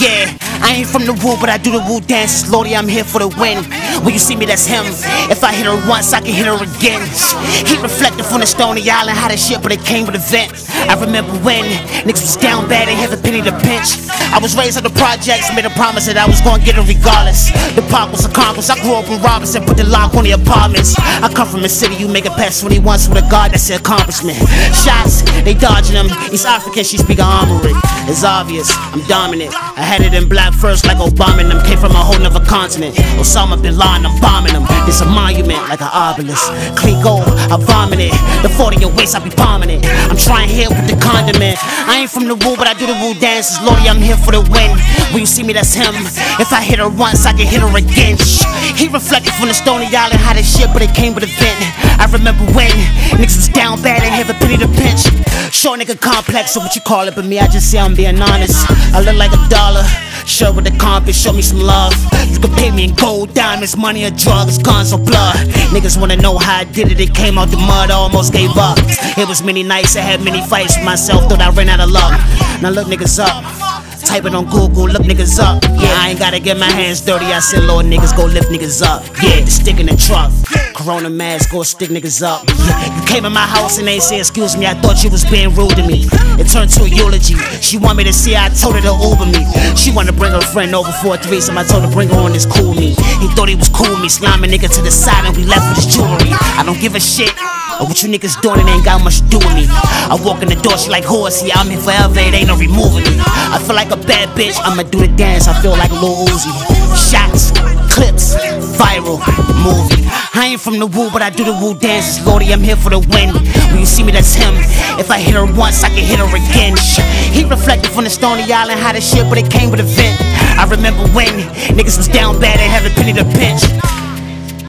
Yeah, I ain't from the woo, but I do the woo dance. Lordy, I'm here for the win. When you see me, that's him. If I hit her once, I can hit her again. He reflected from the Stony Island, how that shit, but it came with a vent. I remember when Nixon was down bad, ain't have a penny to pinch. I was raised on the projects, made a promise that I was gonna get it regardless. The pop was a Congress, I grew up in Robinson, put the lock on the apartments. I come from a city, you make it past 21, so with a guard, that's an accomplishment. Shots, they dodging them. East African, she speak of armory. It's obvious, I'm dominant. I had it in black first like Obama and them. Came from a whole nother continent. Osama bin Laden, I'm bombing them. It's a monument like an obelisk. Clean gold, I vomit it. The 40 in waist, I be bombing it. I'm trying here with the condiment. I ain't from the woo, but I do the woo dances. Lordy, I'm here for the win. When you see me, that's him. If I hit her once, I can hit her again. He reflected from the Stony Island, how this shit, but it came with a vent. I remember when Nixon was down bad, ain't have a penny to pinch. Short nigga complex, or what you call it, but me, I just say I'm being honest. I look like a dollar, sure with the comp, show me some love. You can pay me in gold, diamonds, money or drugs, guns or blood. Niggas wanna know how I did it, it came out the mud, I almost gave up. It was many nights, I had many fights with myself, thought I ran out of luck. Now look niggas up, type it on Google, look niggas up. Yeah, I ain't gotta get my hands dirty, I said Lord niggas, go lift niggas up. Yeah, the stick in the truck, Corona mask, go stick niggas up. Yeah, you came in my house and ain't say excuse me, I thought you was being rude to me. It turned to a eulogy, she want me to see, I told her to Uber me. She wanted to bring her friend over for a threesome, I told her bring her on this cool me. He thought he was cool me, slime a nigga to the side and we left with his jewelry. I don't give a shit or what you niggas doing, it ain't got much to do with me. I walk in the door, she like horsey, I'm here forever, it ain't no removing me. I feel like a bad bitch, I'ma do the dance, I feel like a little Uzi. Shots, clips, viral, movie. I ain't from the woo, but I do the woo dances. Lordy, I'm here for the win. When you see me, that's him. If I hit her once, I can hit her again. He reflected from the Stony Island, how this shit, but it came with a vent. I remember when niggas was down bad, ain't have a penny to pinch.